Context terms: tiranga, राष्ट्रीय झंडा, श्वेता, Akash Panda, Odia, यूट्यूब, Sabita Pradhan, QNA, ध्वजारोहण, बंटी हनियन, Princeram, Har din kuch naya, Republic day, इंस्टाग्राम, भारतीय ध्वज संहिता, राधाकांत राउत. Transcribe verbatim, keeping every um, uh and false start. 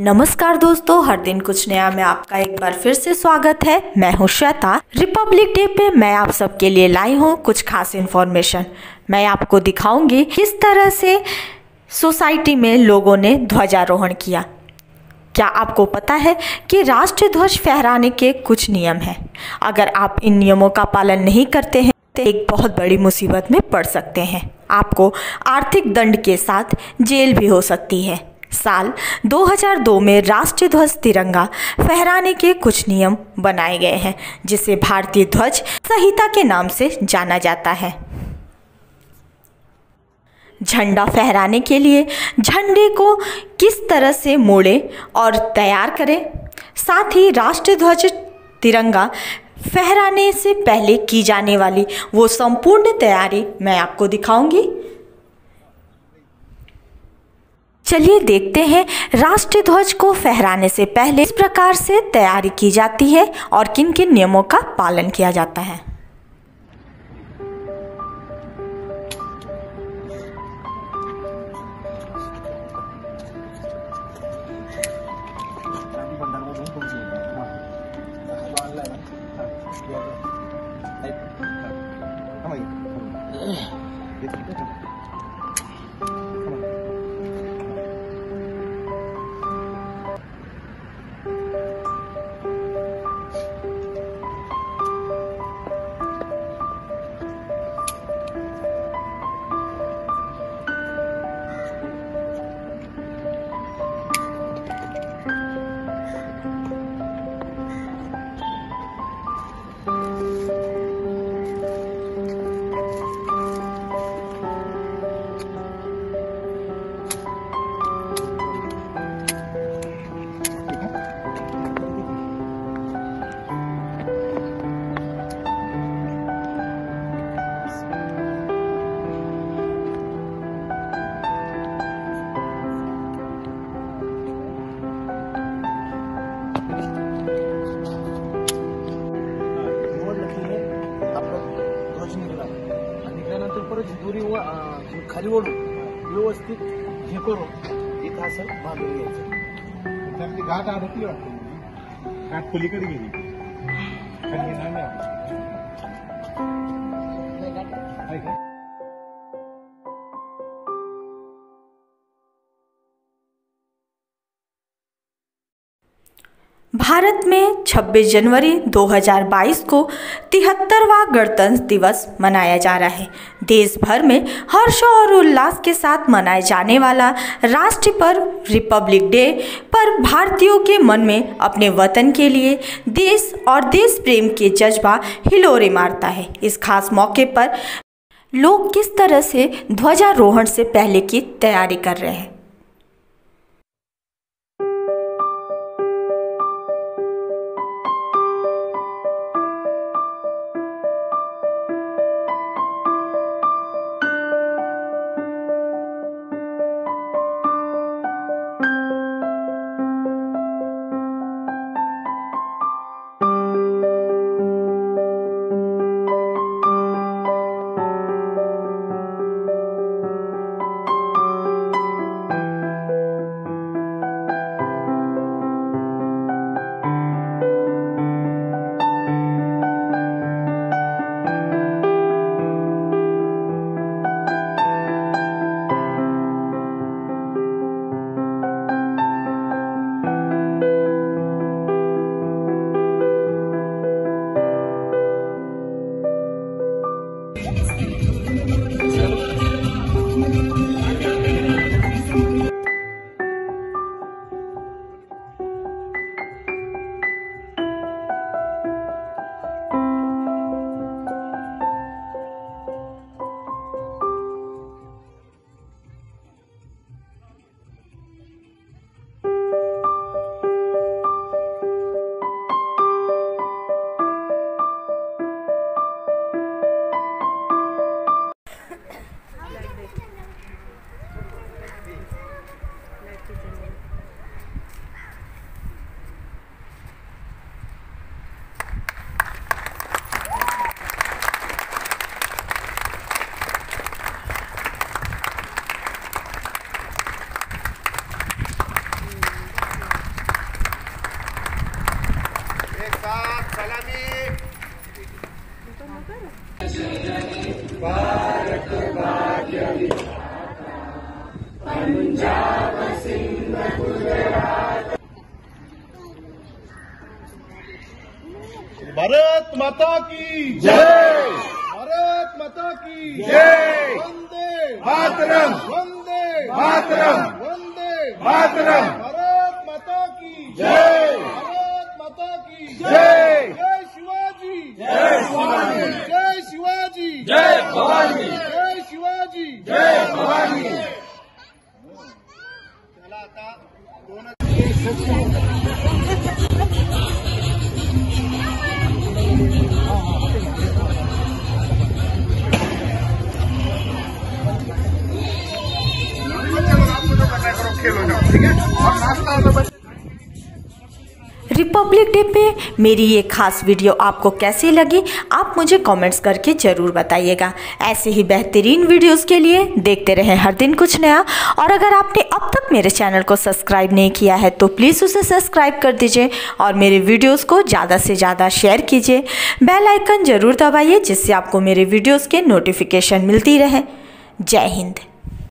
नमस्कार दोस्तों, हर दिन कुछ नया में आपका एक बार फिर से स्वागत है। मैं हूं श्वेता। रिपब्लिक डे पे मैं आप सबके लिए लाई हूं कुछ खास इन्फॉर्मेशन। मैं आपको दिखाऊंगी किस तरह से सोसाइटी में लोगों ने ध्वजारोहण किया। क्या आपको पता है कि राष्ट्रीय ध्वज फहराने के कुछ नियम हैं? अगर आप इन नियमों का पालन नहीं करते हैं तो एक बहुत बड़ी मुसीबत में पड़ सकते हैं। आपको आर्थिक दंड के साथ जेल भी हो सकती है। साल दो हज़ार दो में राष्ट्रीय ध्वज तिरंगा फहराने के कुछ नियम बनाए गए हैं, जिसे भारतीय ध्वज संहिता के नाम से जाना जाता है। झंडा फहराने के लिए झंडे को किस तरह से मोड़े और तैयार करें, साथ ही राष्ट्रीय ध्वज तिरंगा फहराने से पहले की जाने वाली वो संपूर्ण तैयारी मैं आपको दिखाऊंगी। चलिए देखते हैं राष्ट्रीय ध्वज को फहराने से पहले इस प्रकार से तैयारी की जाती है और किन किन नियमों का पालन किया जाता है। दूरी व खाली ओढून व्यवस्थित हे करून एक असं बांधून घ्यायचं। तर ती गाठ आडकली वाटते, गाठ पलीकडे गेली खाली नाही आहे। भारत में छब्बीस जनवरी दो हज़ार बाईस को तिहत्तरवां गणतंत्र दिवस मनाया जा रहा है। देश भर में हर्ष और उल्लास के साथ मनाए जाने वाला राष्ट्रीय पर्व रिपब्लिक डे पर भारतीयों के मन में अपने वतन के लिए देश और देश प्रेम के जज्बा हिलोरे मारता है। इस खास मौके पर लोग किस तरह से ध्वजारोहण से पहले की तैयारी कर रहे हैं। भारत माता की जय। भारत माता की जय। वंदे मातरम। वंदे मातरम। वंदे मातरम। भारत माता की जय। भारत माता की जय। जय शिवाजी। जय भवानी। जय शिवाजी। जय भवानी। जय शिवाजी। जय भवानी। चला आता दोनों रिपब्लिक डे पे मेरी ये खास वीडियो आपको कैसी लगी, आप मुझे कमेंट्स करके ज़रूर बताइएगा। ऐसे ही बेहतरीन वीडियोस के लिए देखते रहें हर दिन कुछ नया। और अगर आपने अब तक मेरे चैनल को सब्सक्राइब नहीं किया है तो प्लीज़ उसे सब्सक्राइब कर दीजिए और मेरे वीडियोस को ज़्यादा से ज़्यादा शेयर कीजिए। बेल आइकन ज़रूर दबाइए जिससे आपको मेरे वीडियोज़ के नोटिफिकेशन मिलती रहे। जय हिंद।